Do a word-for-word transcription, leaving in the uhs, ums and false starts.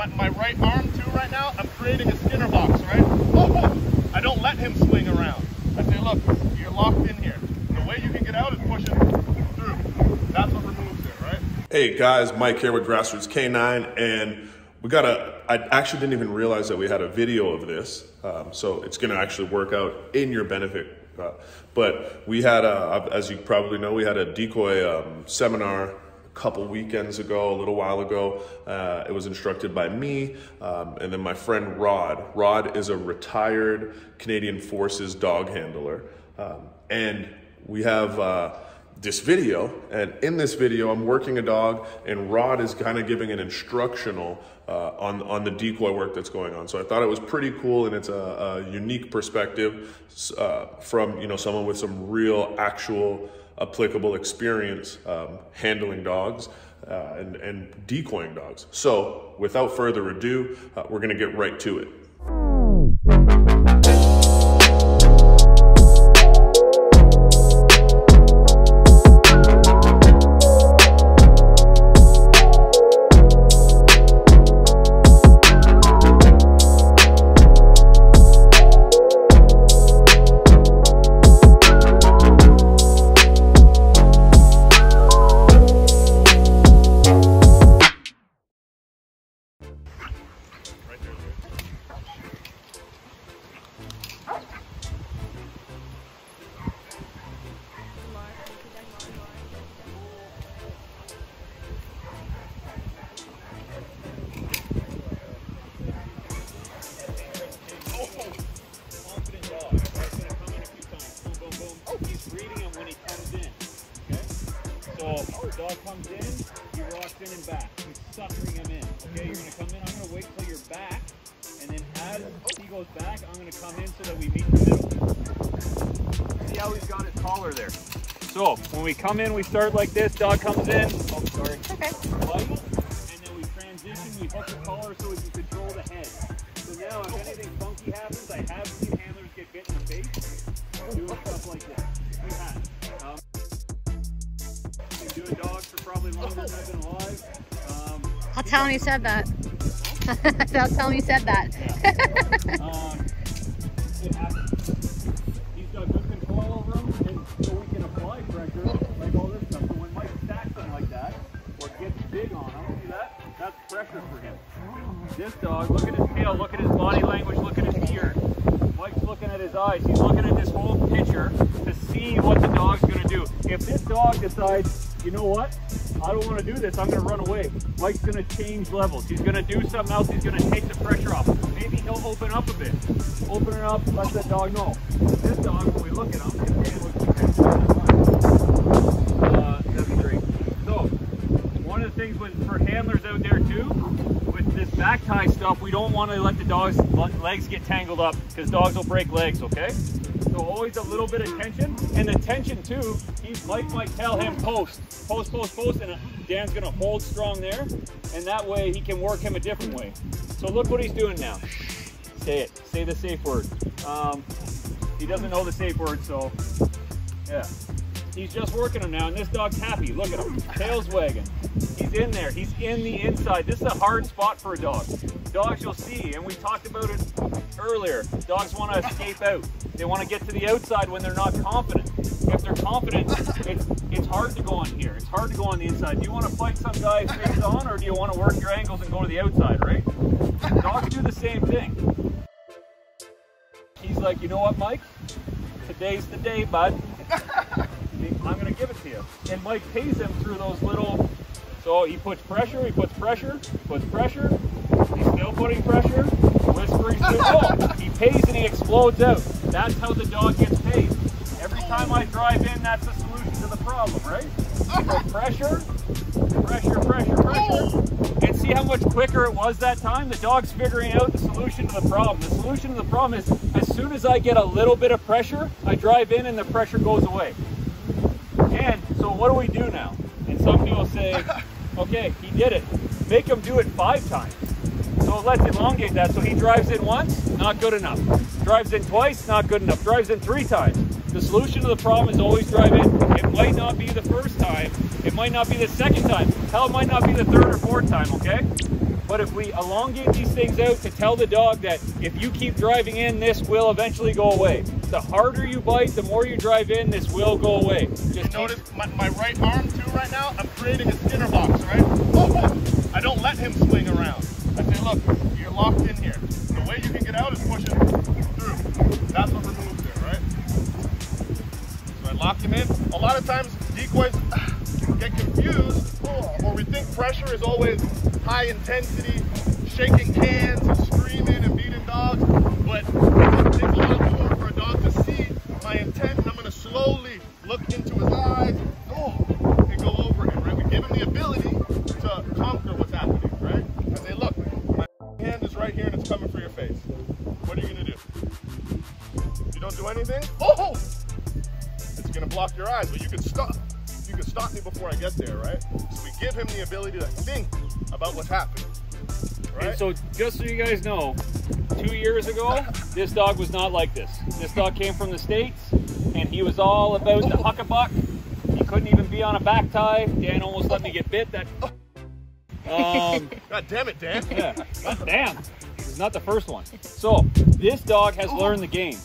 my, my right arm too right now, I'm creating a Skinner box, right? Oh, I don't let him swing around. I say, look, you're locked in here. The way you can get out is pushing through. That's what removes it, right? Hey guys, Mike here with Grassroots K nine, and we got a, I actually didn't even realize that we had a video of this, um, so it's gonna actually work out in your benefit. Uh, but we had, a, as you probably know, we had a decoy um, seminar a couple weekends ago, a little while ago. Uh, it was instructed by me um, and then my friend Rod. Rod is a retired Canadian Forces dog handler. Um, and we have uh, this video, and in this video, I'm working a dog and Rod is kind of giving an instructional uh, on, on the decoy work that's going on. So I thought it was pretty cool, and it's a, a unique perspective uh, from, you know, someone with some real actual applicable experience um, handling dogs uh, and, and decoying dogs. So without further ado, uh, we're gonna get right to it. Dog comes in, he walks in and back. He's suckering him in. Okay, you're gonna come in, I'm gonna wait till you're back, and then as he goes back, I'm gonna come in so that we meet in the middle. See how he's got his collar there. So when we come in, we start like this, dog comes in. Oh sorry. Okay. And then we transition, we hook the collar so we can control the head. So now if anything funky happens, I have seen handlers get bit in the face doing stuff like that. We have. Um, Do a dog for probably longer than I've been alive. Um, I'll tell him you said that. I'll tell him you said that. Yeah. um, it happens. He's got good control over him, and so we can apply pressure like all this stuff. So when Mike stacks him like that, or gets big on him, see that? That's pressure for him. This dog, look at his tail, look at his body language, look at his ear. Mike's looking at his eyes. He's looking at this whole picture to see what the dog's going to do. If this dog decides, you know what, I don't want to do this, I'm going to run away, Mike's going to change levels. He's going to do something else. He's going to take the pressure off. Maybe he'll open up a bit. Open it up, let that dog know. This dog, when we look at him, it looks like uh, that's great. So, one of the things with, for handlers out there too, with this back tie stuff, we don't want to let the dog's legs get tangled up because dogs will break legs, okay? So always a little bit of tension, and the tension too, he's, Mike might tell him post, post, post, post, and Dan's gonna hold strong there, and that way he can work him a different way. So look what he's doing now. Say it, say the safe word. Um, he doesn't know the safe word, so yeah. He's just working him now, and this dog's happy. Look at him, tail's wagging. He's in there, he's in the inside. This is a hard spot for a dog. Dogs, you'll see, and we talked about it earlier, dogs wanna escape out. They want to get to the outside when they're not confident. If they're confident, it's, it's hard to go on here. It's hard to go on the inside. Do you want to fight some guy face on, or do you want to work your angles and go to the outside, right? Dogs do the same thing. He's like, you know what, Mike? Today's the day, bud. I'm going to give it to you. And Mike pays him through those little... So he puts pressure, he puts pressure, puts pressure. He's still putting pressure. Whispering through the He pays and he explodes out. That's how the dog gets paid. Every time I drive in, that's the solution to the problem, right? So pressure, pressure, pressure, pressure. And see how much quicker it was that time? The dog's figuring out the solution to the problem. The solution to the problem is, as soon as I get a little bit of pressure, I drive in and the pressure goes away. And so what do we do now? And somebody will say, okay, he did it. Make him do it five times. So it lets elongate that. So he drives in once, not good enough. Drives in twice, not good enough. Drives in three times. The solution to the problem is always drive in. It might not be the first time. It might not be the second time. Hell, it might not be the third or fourth time, okay? But if we elongate these things out to tell the dog that if you keep driving in, this will eventually go away. The harder you bite, the more you drive in, this will go away. Just you notice my, my right arm too right now, I'm creating a Skinner box, right? Oh, I don't let him swing around. I say, look, you're locked in here. The way you can get out is pushing through. That's what removes it, right? So I lock him in. A lot of times decoys get confused, or we think pressure is always high intensity, shaking cans, and screaming and beating dogs, but it takes a lot more for a dog to see my intent, and I'm going to slowly look into his eyes oh, and go over him, right? We give him the ability to conquer what's happening, right? I say, look, my hand is right here and it's coming for your face. What are you going to do? If you don't do anything, oh, it's going to block your eyes, but you can stop. You can stop me before I get there, right? So we give him the ability to think about what's happening, right? And so just so you guys know, two years ago, this dog was not like this. This dog came from the States, and he was all about the huckabuck. He couldn't even be on a back tie. Dan almost let me get bit. That. Um, God damn it, Dan. Yeah. God damn. This is not the first one. So this dog has learned the game.